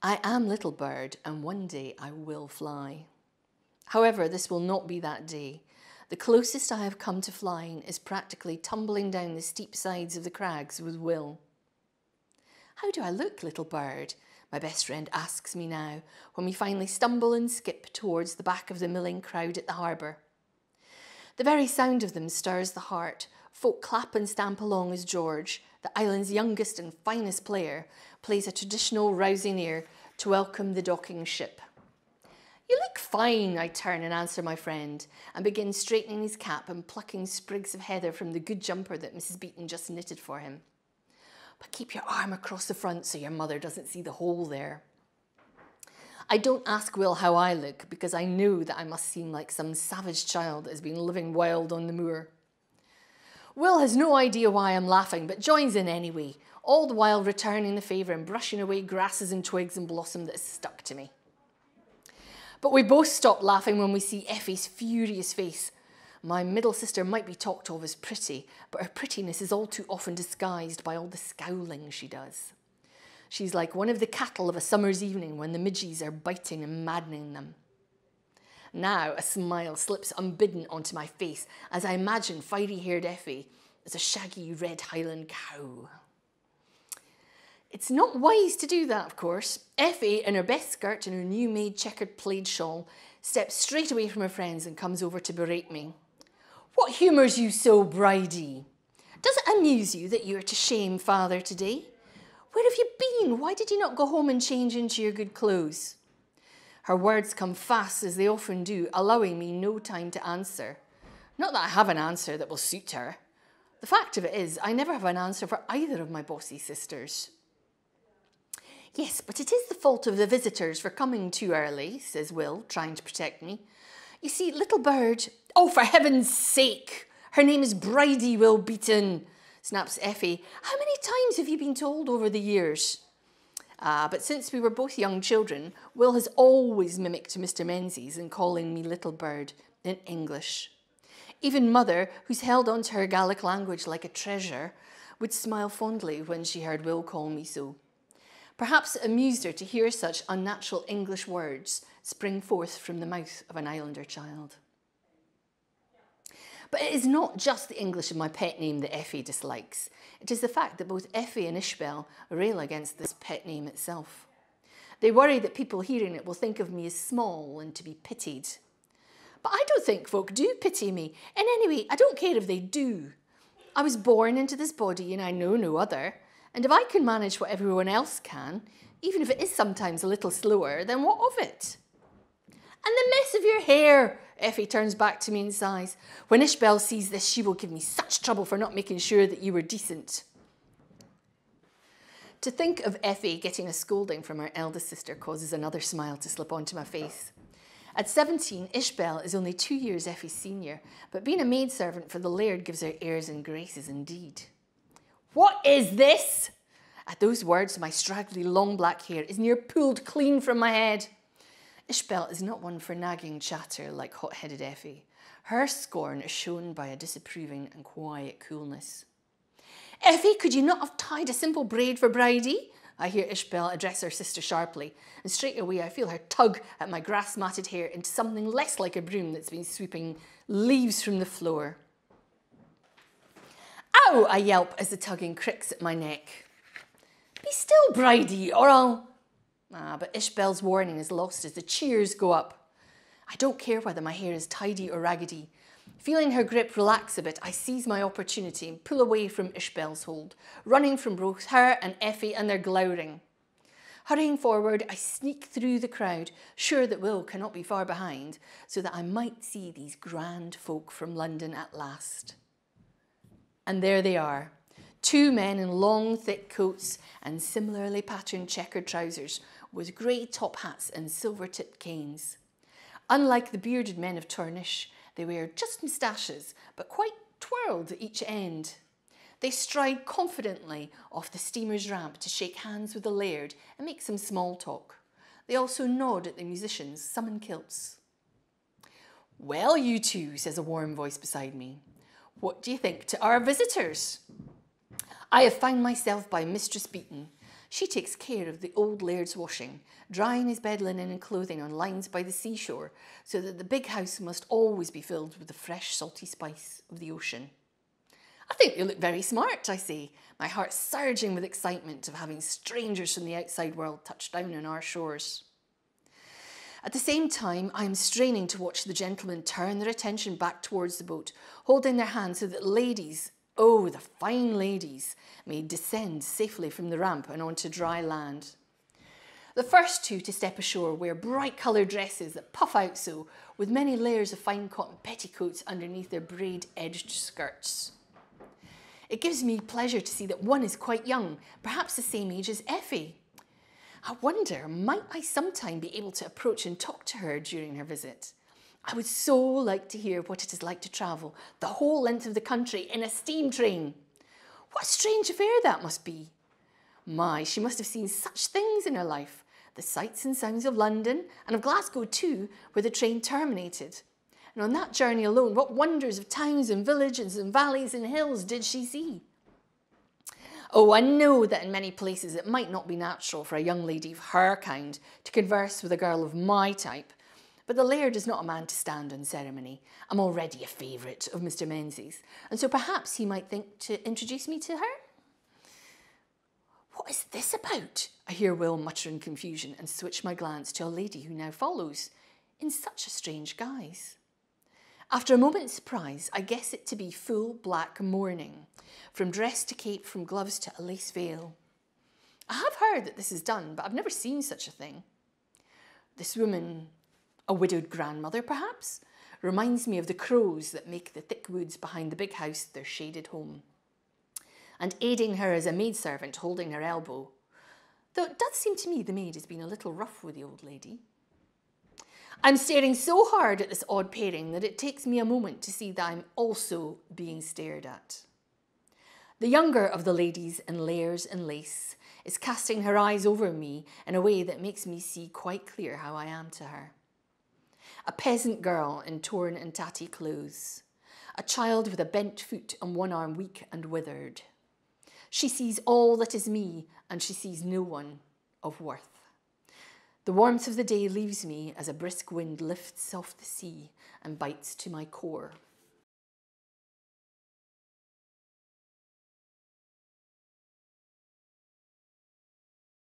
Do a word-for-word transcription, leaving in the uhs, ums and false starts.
I am little bird, and one day I will fly. However, this will not be that day. The closest I have come to flying is practically tumbling down the steep sides of the crags with Will. "How do I look, little bird?" my best friend asks me now, when we finally stumble and skip towards the back of the milling crowd at the harbour. The very sound of them stirs the heart. Folk clap and stamp along as George, the island's youngest and finest player, plays a traditional rousing air to welcome the docking ship. "You look fine," I turn and answer my friend, and begin straightening his cap and plucking sprigs of heather from the good jumper that Mrs Beaton just knitted for him. "But keep your arm across the front so your mother doesn't see the hole there." I don't ask Will how I look, because I know that I must seem like some savage child that has been living wild on the moor. Will has no idea why I'm laughing, but joins in anyway, all the while returning the favour and brushing away grasses and twigs and blossom that has stuck to me. But we both stop laughing when we see Effie's furious face. My middle sister might be talked of as pretty, but her prettiness is all too often disguised by all the scowling she does. She's like one of the cattle of a summer's evening when the midges are biting and maddening them. Now a smile slips unbidden onto my face as I imagine fiery-haired Effie as a shaggy red Highland cow. It's not wise to do that, of course. Effie, in her best skirt and her new-made checkered plaid shawl, steps straight away from her friends and comes over to berate me. "What humours you so, Bridie? Does it amuse you that you are to shame father today? Where have you been? Why did you not go home and change into your good clothes?" Her words come fast, as they often do, allowing me no time to answer. Not that I have an answer that will suit her. The fact of it is, I never have an answer for either of my bossy sisters. "Yes, but it is the fault of the visitors for coming too early," says Will, trying to protect me. "You see, little bird..." "Oh, for heaven's sake! Her name is Bridie, Will Beaton," snaps Effie. "How many times have you been told over the years?" Ah, but since we were both young children, Will has always mimicked Mr Menzies in calling me little bird in English. Even mother, who's held on to her Gaelic language like a treasure, would smile fondly when she heard Will call me so. Perhaps it amused her to hear such unnatural English words spring forth from the mouth of an islander child. But it is not just the English of my pet name that Effie dislikes. It is the fact that both Effie and Ishbel rail against this pet name itself. They worry that people hearing it will think of me as small and to be pitied. But I don't think folk do pity me, and anyway, I don't care if they do. I was born into this body and I know no other, and if I can manage what everyone else can, even if it is sometimes a little slower, then what of it? "And the mess of your hair," Effie turns back to me and sighs. "When Ishbel sees this, she will give me such trouble for not making sure that you were decent." To think of Effie getting a scolding from her eldest sister causes another smile to slip onto my face. At seventeen, Ishbel is only two years Effie's senior, but being a maidservant for the laird gives her airs and graces indeed. "What is this?" At those words, my straggly long black hair is near pulled clean from my head. Ishbel is not one for nagging chatter like hot-headed Effie. Her scorn is shown by a disapproving and quiet coolness. "Effie, could you not have tied a simple braid for Bridie?" I hear Ishbel address her sister sharply, and straight away I feel her tug at my grass-matted hair into something less like a broom that's been sweeping leaves from the floor. "Ow!" I yelp as the tugging cricks at my neck. "Be still, Bridie, or I'll..." Ah, but Ishbel's warning is lost as the cheers go up. I don't care whether my hair is tidy or raggedy. Feeling her grip relax a bit, I seize my opportunity and pull away from Ishbel's hold, running from both her and Effie and their glowering. Hurrying forward, I sneak through the crowd, sure that Will cannot be far behind, so that I might see these grand folk from London at last. And there they are. Two men in long, thick coats and similarly patterned checkered trousers with grey top hats and silver-tipped canes. Unlike the bearded men of Tornish, they wear just moustaches, but quite twirled at each end. They stride confidently off the steamer's ramp to shake hands with the laird and make some small talk. They also nod at the musicians, some in kilts. "Well, you two," says a warm voice beside me. "What do you think to our visitors?" I have found myself by Mistress Beaton. She takes care of the old laird's washing, drying his bed linen and clothing on lines by the seashore, so that the big house must always be filled with the fresh salty spice of the ocean. I think you look very smart, I say, my heart surging with excitement of having strangers from the outside world touch down on our shores. At the same time, I am straining to watch the gentlemen turn their attention back towards the boat, holding their hands so that ladies, oh, the fine ladies, may descend safely from the ramp and onto dry land. The first two to step ashore wear bright coloured dresses that puff out so, with many layers of fine cotton petticoats underneath their braid-edged skirts. It gives me pleasure to see that one is quite young, perhaps the same age as Effie. I wonder, might I sometime be able to approach and talk to her during her visit? I would so like to hear what it is like to travel the whole length of the country in a steam train. What a strange affair that must be. My, she must have seen such things in her life. The sights and sounds of London and of Glasgow too, where the train terminated. And on that journey alone, what wonders of towns and villages and valleys and hills did she see? Oh, I know that in many places it might not be natural for a young lady of her kind to converse with a girl of my type, but the laird is not a man to stand on ceremony. I'm already a favourite of Mr Menzies, and so perhaps he might think to introduce me to her? What is this about? I hear Will mutter in confusion and switch my glance to a lady who now follows, in such a strange guise. After a moment's surprise, I guess it to be full black mourning, from dress to cape, from gloves to a lace veil. I have heard that this is done, but I've never seen such a thing. This woman, a widowed grandmother perhaps, reminds me of the crows that make the thick woods behind the big house their shaded home, and aiding her is a maidservant holding her elbow, though it does seem to me the maid has been a little rough with the old lady. I'm staring so hard at this odd pairing that it takes me a moment to see that I'm also being stared at. The younger of the ladies in layers and lace is casting her eyes over me in a way that makes me see quite clear how I am to her. A peasant girl in torn and tatty clothes, a child with a bent foot and one arm weak and withered. She sees all that is me, and she sees no one of worth. The warmth of the day leaves me as a brisk wind lifts off the sea and bites to my core.